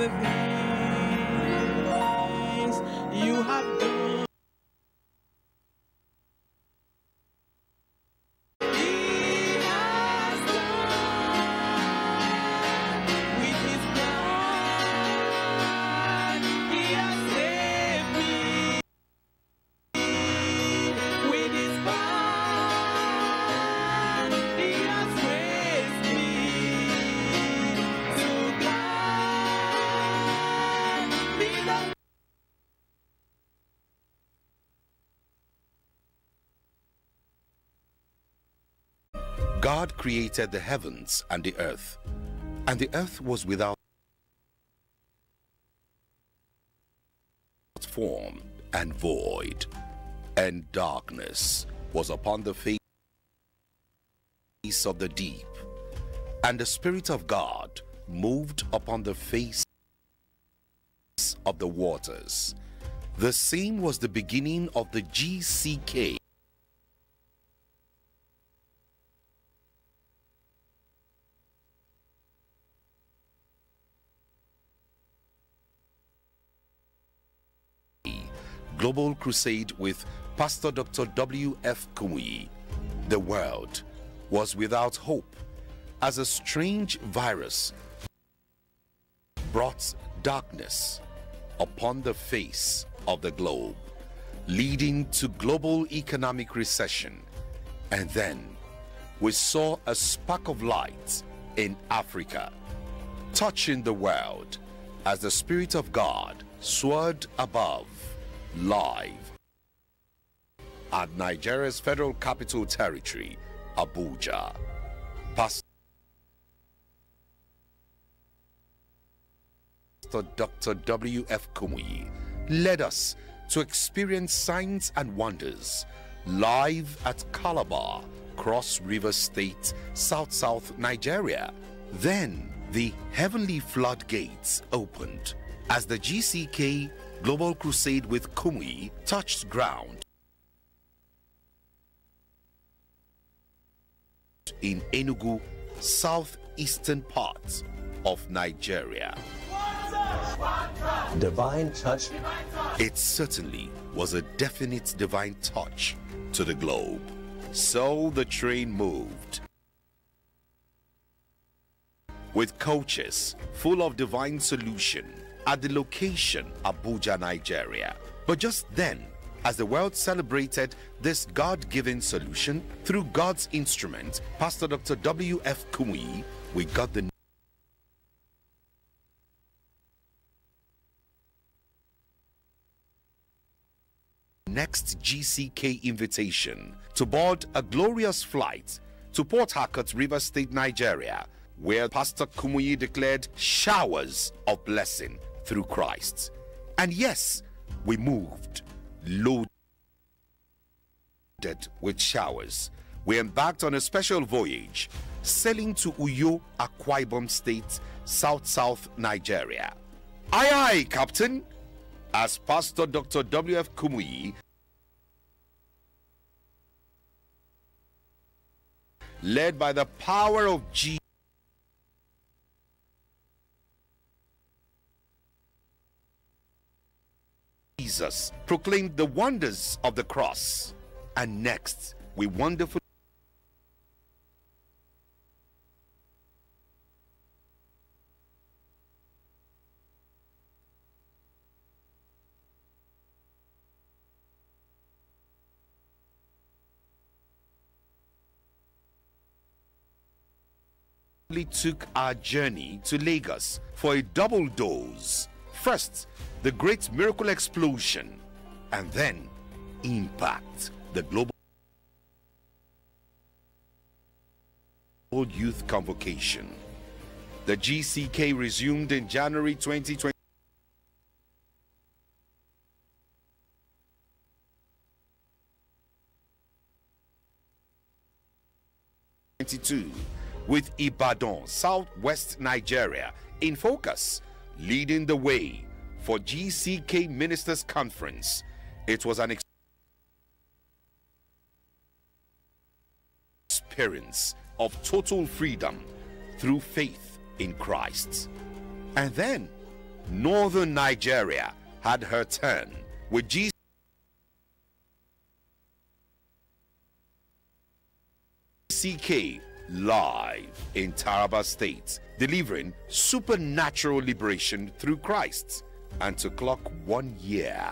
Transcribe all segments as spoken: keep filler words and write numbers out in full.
the things you have done. God created the heavens and the earth, and the earth was without form and void, and darkness was upon the face of the deep, and the Spirit of God moved upon the face of the waters. The same was the beginning of the G C K. Global Crusade with Pastor Doctor W. F. Kumuyi. The world was without hope as a strange virus brought darkness upon the face of the globe, leading to global economic recession. And then we saw a spark of light in Africa, touching the world as the Spirit of God soared above. Live at Nigeria's Federal Capital Territory, Abuja, Pastor Doctor W. F. Kumuyi led us to experience signs and wonders live at Calabar, Cross River State, South South Nigeria. Then the heavenly floodgates opened as the G C K Global Crusade with Kumuyi touched ground in Enugu, southeastern part of Nigeria. One touch, one touch. Divine touch. Divine touch. It certainly was a definite divine touch to the globe. So the train moved with coaches full of divine solution at the location, Abuja, Nigeria. But just then, as the world celebrated this God-given solution through God's instrument, Pastor Doctor W. F. Kumuyi, we got the next G C K invitation to board a glorious flight to Port Harcourt, River State, Nigeria, where Pastor Kumuyi declared showers of blessing through Christ. And yes, we moved loaded with showers. We embarked on a special voyage, sailing to Uyo, Akwa Ibom State, South South Nigeria. Aye aye, Captain! As Pastor Doctor W. F. Kumuyi led by the power of G. Jesus proclaimed the wonders of the cross. And next, we wonderfully took our journey to Lagos for a double dose. First, the great miracle explosion, and then impact, the global youth convocation. The G C K resumed in January twenty twenty-two with Ibadan, Southwest Nigeria, in focus, leading the way for G C K Ministers Conference. It was an experience of total freedom through faith in Christ. And then northern Nigeria had her turn with G C K. G C K live in Taraba State, delivering supernatural liberation through Christ. And to clock one year,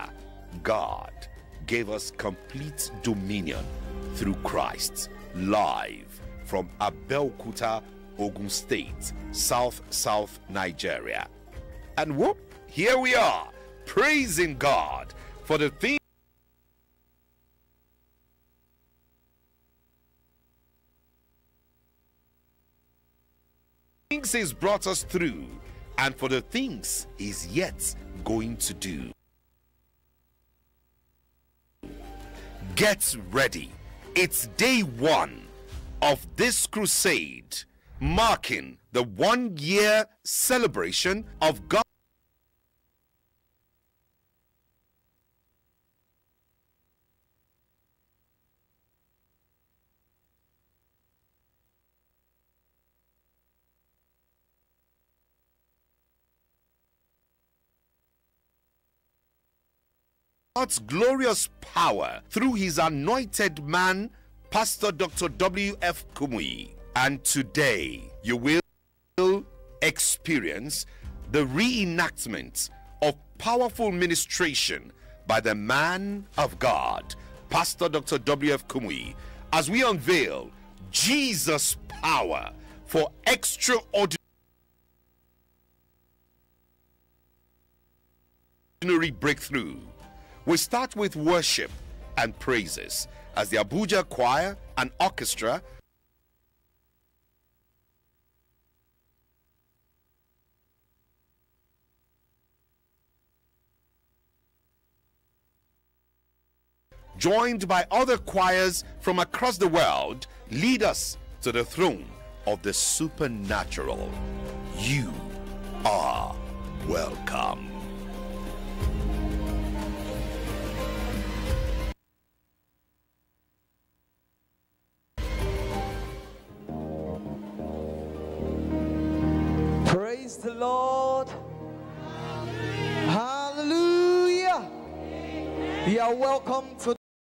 God gave us complete dominion through Christ, live from Abelkuta, Ogun State, South South Nigeria. And whoop, here we are, praising God for the things He's brought us through, and for the things He's yet going to do. Get ready. It's day one of this crusade, marking the one-year celebration of God. God's glorious power through His anointed man, Pastor Doctor W F Kumuyi. And today, you will experience the reenactment of powerful ministration by the man of God, Pastor Doctor W F Kumuyi, as we unveil Jesus' power for extraordinary breakthrough. We start with worship and praises as the Abuja Choir and Orchestra joined by other choirs from across the world lead us to the throne of the supernatural. You are welcome. Praise the Lord. Hallelujah. Hallelujah. You are welcome to